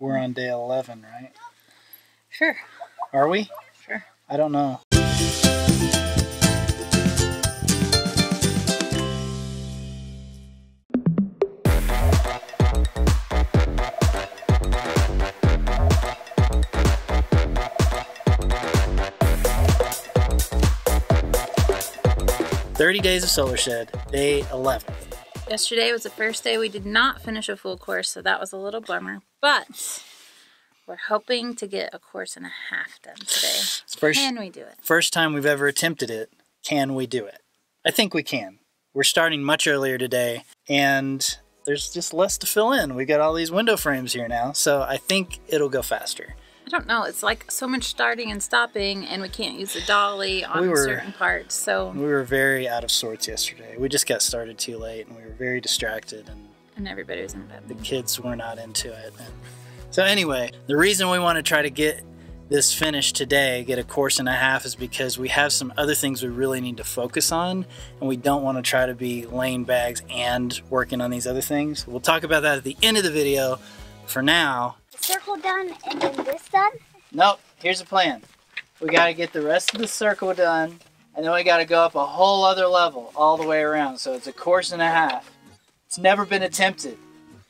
We're on day 11, right? Sure. Are we? Sure. I don't know. Days of Solar Shed, day 11. Yesterday was the first day we did not finish a full course, so that was a little bummer, but we're hoping to get a course and a half done today. Can we do it? First time we've ever attempted it. Can we do it? I think we can. We're starting much earlier today, and there's just less to fill in. We've got all these window frames here now, so I think it'll go faster. I don't know. It's like so much starting and stopping, and we can't use the dolly on certain parts. So we were very out of sorts yesterday. We just got started too late, and we were very distracted, and everybody was in bed. The kids were not into it. And so anyway, the reason we want to try to get this finished today, get a course and a half, is because we have some other things we really need to focus on, and we don't want to try to be laying bags and working on these other things. We'll talk about that at the end of the video. For now, circle done and then this done? Nope, here's the plan. We gotta get the rest of the circle done, and then we gotta go up a whole other level all the way around, so it's a course and a half. It's never been attempted.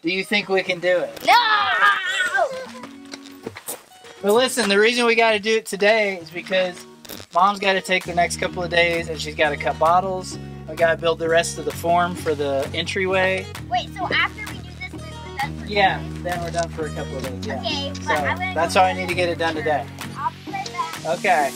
Do you think we can do it? No! But listen, the reason we gotta do it today is because Mom's gotta take the next couple of days, and she's gotta cut bottles. We gotta build the rest of the form for the entryway. Wait, so after we yeah, then we're done for a couple of days. Yeah. Okay, so that's why I need to get it done today. Okay.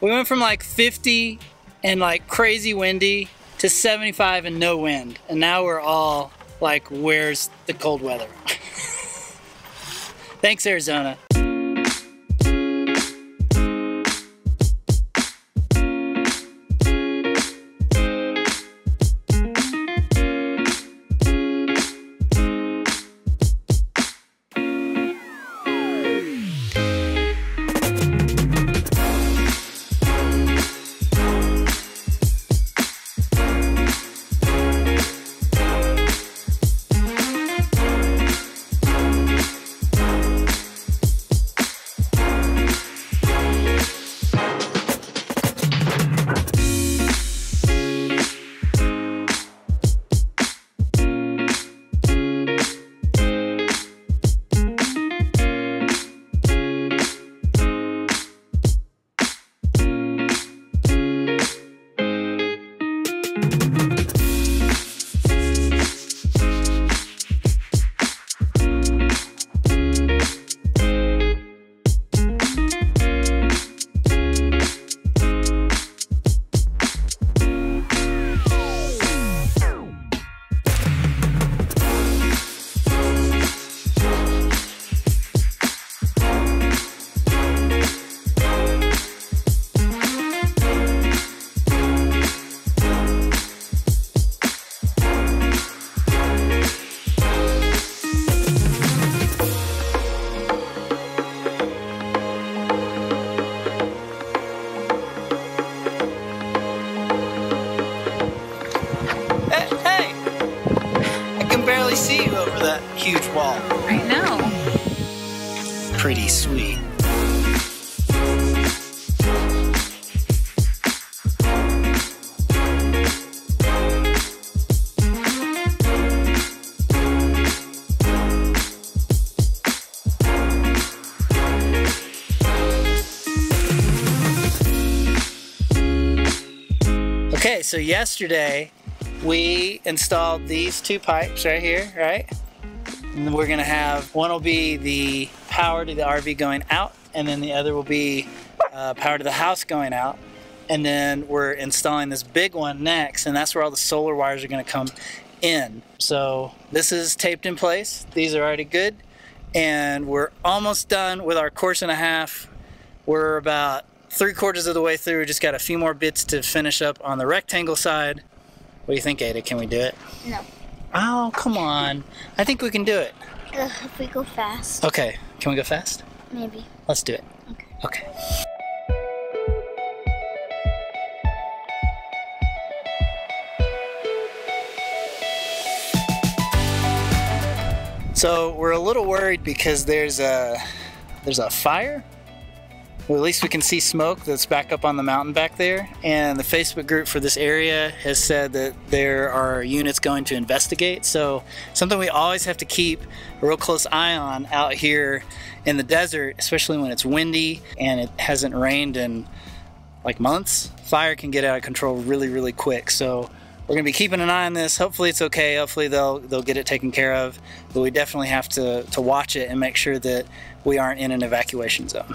We went from like 50 and like crazy windy to 75 and no wind. And now we're all like, where's the cold weather? Thanks, Arizona. Huge wall. I know. Pretty sweet. Okay, so yesterday we installed these two pipes right here, right? And we're gonna have, one will be the power to the RV going out, and then the other will be power to the house going out. And then we're installing this big one next, and that's where all the solar wires are gonna come in. So this is taped in place. These are already good. And we're almost done with our course and a half. We're about 3/4 of the way through. We just got a few more bits to finish up on the rectangle side. What do you think, Ada? Can we do it? No. Oh, come on. I think we can do it. If we go fast. Okay. Can we go fast? Maybe. Let's do it. Okay. Okay. So we're a little worried because there's a fire. Well, at least we can see smoke that's back up on the mountain back there. And the Facebook group for this area has said that there are units going to investigate. So something we always have to keep a real close eye on out here in the desert, especially when it's windy and it hasn't rained in like months. Fire can get out of control really, really quick. So we're gonna be keeping an eye on this. Hopefully it's okay. Hopefully they'll get it taken care of. But we definitely have to watch it and make sure that we aren't in an evacuation zone.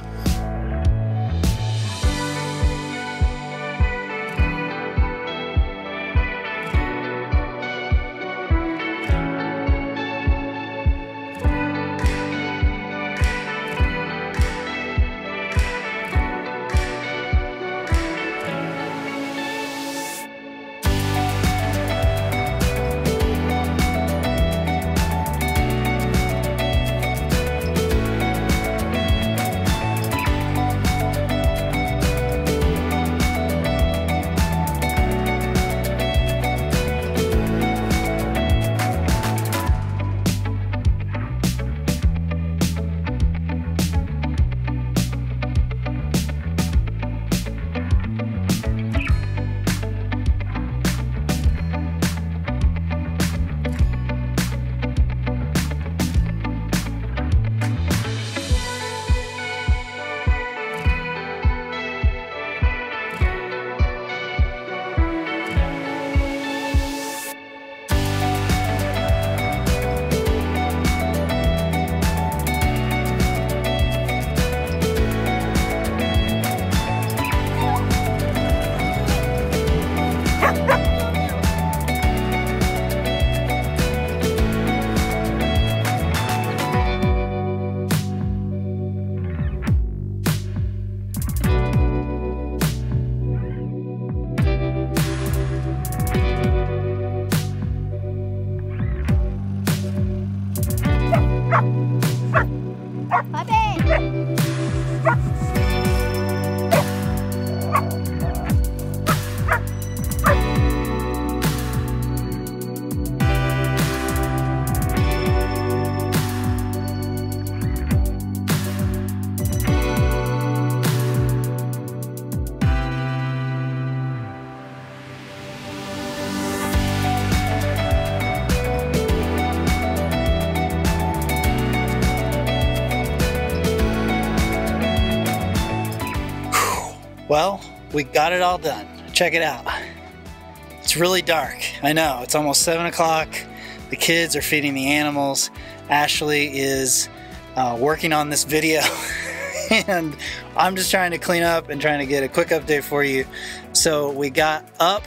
Well, we got it all done. Check it out. It's really dark. I know, it's almost 7 o'clock. The kids are feeding the animals. Ashley is working on this video and I'm just trying to clean up and trying to get a quick update for you. So we got up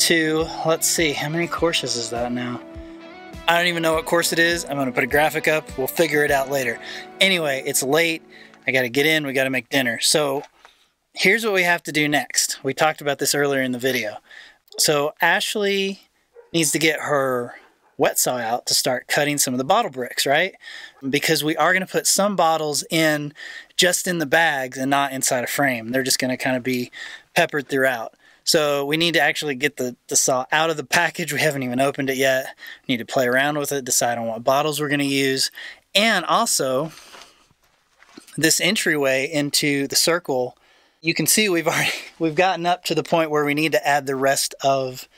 to, let's see, how many courses is that now? I don't even know what course it is. I'm gonna put a graphic up. We'll figure it out later. Anyway, it's late. I gotta get in, we gotta make dinner. So here's what we have to do next. We talked about this earlier in the video. So Ashley needs to get her wet saw out to start cutting some of the bottle bricks, right? Because we are gonna put some bottles in just in the bags and not inside a frame. They're just gonna kind of be peppered throughout. So we need to actually get the saw out of the package. We haven't even opened it yet. We need to play around with it, decide on what bottles we're gonna use. And also, this entryway into the circle, you can see we've gotten up to the point where we need to add the rest of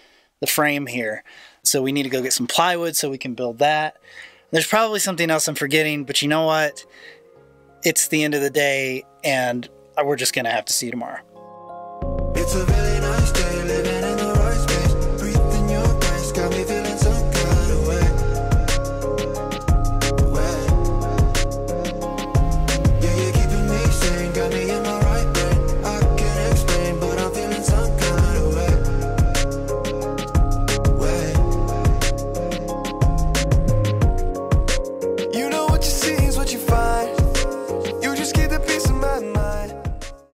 the frame here. So we need to go get some plywood so we can build that. There's probably something else I'm forgetting, but you know what? It's the end of the day and we're just gonna have to see you tomorrow. It's a really nice day.